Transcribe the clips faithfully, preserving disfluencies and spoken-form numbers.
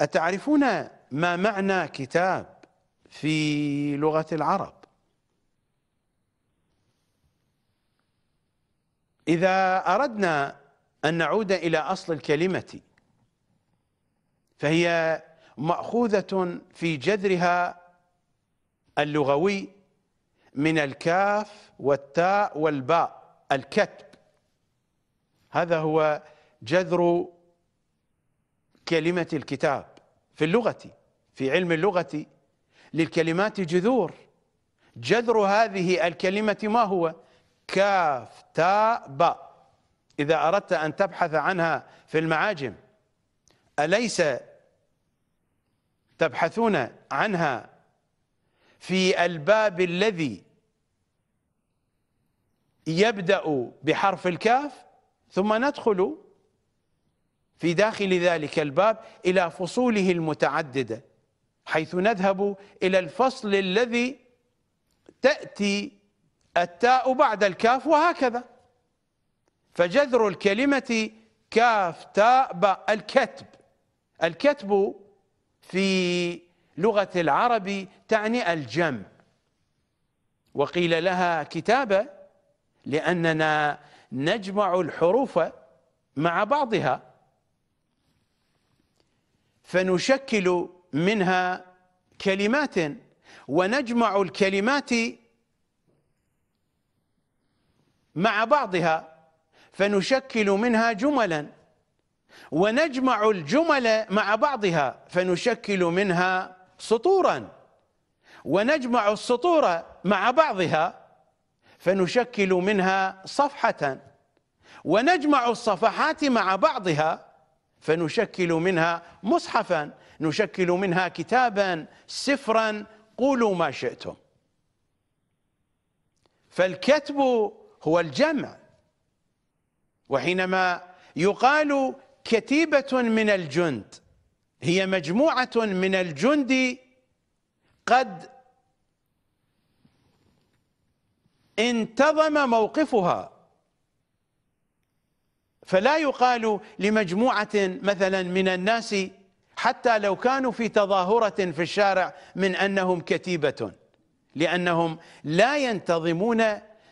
أتعرفون ما معنى كتاب في لغة العرب؟ إذا أردنا أن نعود إلى أصل الكلمة فهي مأخوذة في جذرها اللغوي من الكاف والتاء والباء، الكتب، هذا هو جذر كلمة الكتاب في اللغة، في علم اللغة للكلمات جذور، جذر هذه الكلمة ما هو؟ كاف تاء باء. إذا أردت أن تبحث عنها في المعاجم، أليس تبحثون عنها في الباب الذي يبدأ بحرف الكاف؟ ثم ندخل في داخل ذلك الباب إلى فصوله المتعددة، حيث نذهب إلى الفصل الذي تأتي التاء بعد الكاف وهكذا. فجذر الكلمة كاف تاء باء، الكتب. الكتب في لغة العرب تعني الجمع، وقيل لها كتابة لأننا نجمع الحروف مع بعضها فنشكل منها كلمات، ونجمع الكلمات مع بعضها فنشكل منها جملا، ونجمع الجمل مع بعضها فنشكل منها سطورا، ونجمع السطور مع بعضها فنشكل منها صفحة، ونجمع الصفحات مع بعضها فنشكل منها مصحفا، نشكل منها كتابا، سفرا، قولوا ما شئتم. فالكتب هو الجمع، وحينما يقال كتيبة من الجند، هي مجموعة من الجند قد انتظم موقفها، فلا يقال لمجموعة مثلا من الناس حتى لو كانوا في تظاهرة في الشارع من أنهم كتيبة، لأنهم لا ينتظمون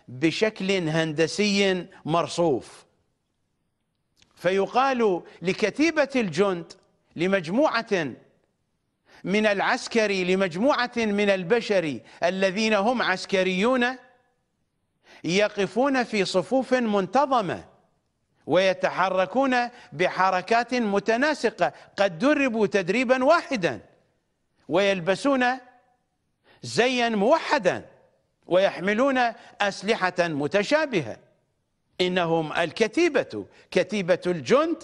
بشكل هندسي مرصوف. فيقال لكتيبة الجند، لمجموعة من العسكري، لمجموعة من البشر الذين هم عسكريون يقفون في صفوف منتظمة ويتحركون بحركات متناسقة، قد دربوا تدريبا واحدا ويلبسون زيا موحدا ويحملون أسلحة متشابهة، إنهم الكتيبة، كتيبة الجند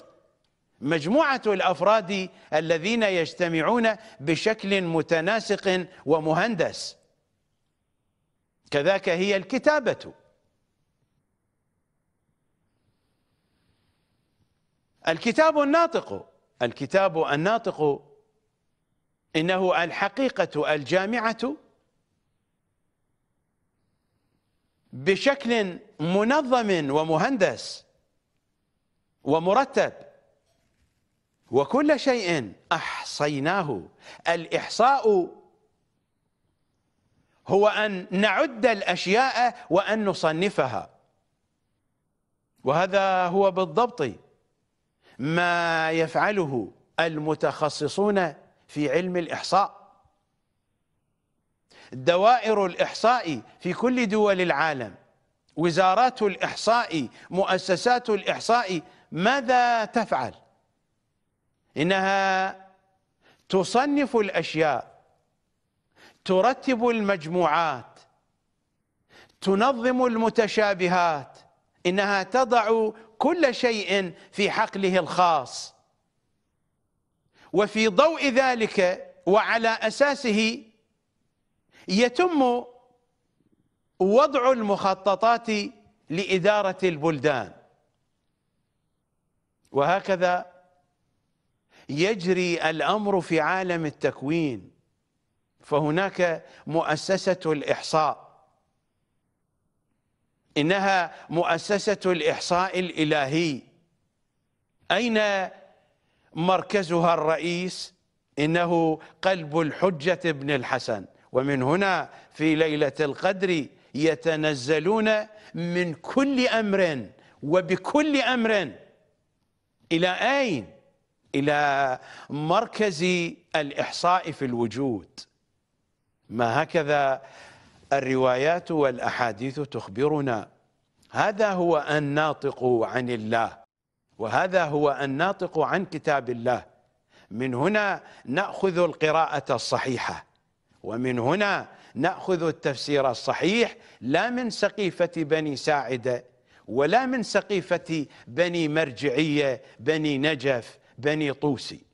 مجموعة الأفراد الذين يجتمعون بشكل متناسق ومهندس. كذاك هي الكتابة. الكتاب الناطق، الكتاب الناطق إنه الحقيقة الجامعة بشكل منظم ومهندس ومرتب، وكل شيء أحصيناه. الإحصاء هو أن نعد الأشياء وأن نصنفها، وهذا هو بالضبط ما يفعله المتخصصون في علم الإحصاء. دوائر الإحصاء في كل دول العالم، وزارات الإحصاء، مؤسسات الإحصاء، ماذا تفعل؟ إنها تصنف الأشياء، ترتب المجموعات، تنظم المتشابهات، إنها تضع كل شيء في حقله الخاص، وفي ضوء ذلك وعلى أساسه يتم وضع المخططات لإدارة البلدان. وهكذا يجري الأمر في عالم التكوين، فهناك مؤسسة الإحصاء، إنها مؤسسة الإحصاء الإلهي. أين مركزها الرئيس؟ إنه قلب الحجة ابن الحسن. ومن هنا في ليلة القدر يتنزلون من كل أمر وبكل أمر إلى أين؟ إلى مركز الإحصاء في الوجود. ما هكذا الروايات والأحاديث تخبرنا. هذا هو الناطق عن الله، وهذا هو الناطق عن كتاب الله. من هنا نأخذ القراءة الصحيحة، ومن هنا نأخذ التفسير الصحيح، لا من سقيفة بني ساعدة، ولا من سقيفة بني مرجعية، بني نجف، بني طوسي.